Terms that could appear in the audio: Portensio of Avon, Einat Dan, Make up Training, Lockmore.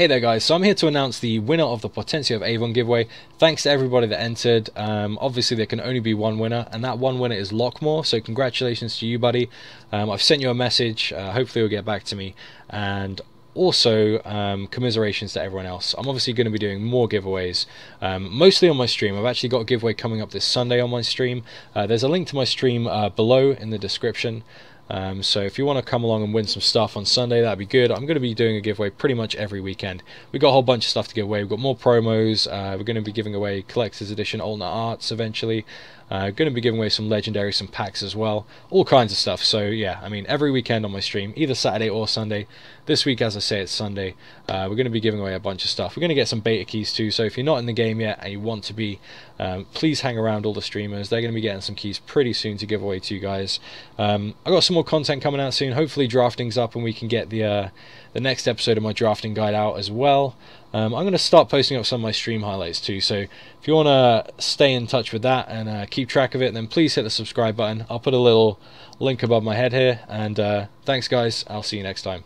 Hey there guys, so I'm here to announce the winner of the Portensio of Avon giveaway. Thanks to everybody that entered. Obviously there can only be one winner, and that one winner is Lockmore, so congratulations to you, buddy. I've sent you a message, hopefully you'll get back to me, and also commiserations to everyone else. I'm obviously going to be doing more giveaways, mostly on my stream. I've actually got a giveaway coming up this Sunday on my stream. There's a link to my stream below in the description. So if you want to come along and win some stuff on Sunday, that'd be good. I'm going to be doing a giveaway pretty much every weekend. We've got a whole bunch of stuff to give away. We've got more promos. We're going to be giving away Collector's Edition Alternate Arts eventually. Going to be giving away some Legendary, some packs as well. All kinds of stuff. So yeah, I mean, every weekend on my stream, either Saturday or Sunday. This week, as I say, it's Sunday. We're going to be giving away a bunch of stuff. We're going to get some beta keys too. So if you're not in the game yet and you want to be, please hang around all the streamers. They're going to be getting some keys pretty soon to give away to you guys. I've got some more content coming out soon. Hopefully drafting's up and we can get the next episode of my drafting guide out as well. I'm going to start posting up some of my stream highlights too, so if you want to stay in touch with that and keep track of it, then please hit the subscribe button. I'll put a little link above my head here, and thanks guys, I'll see you next time.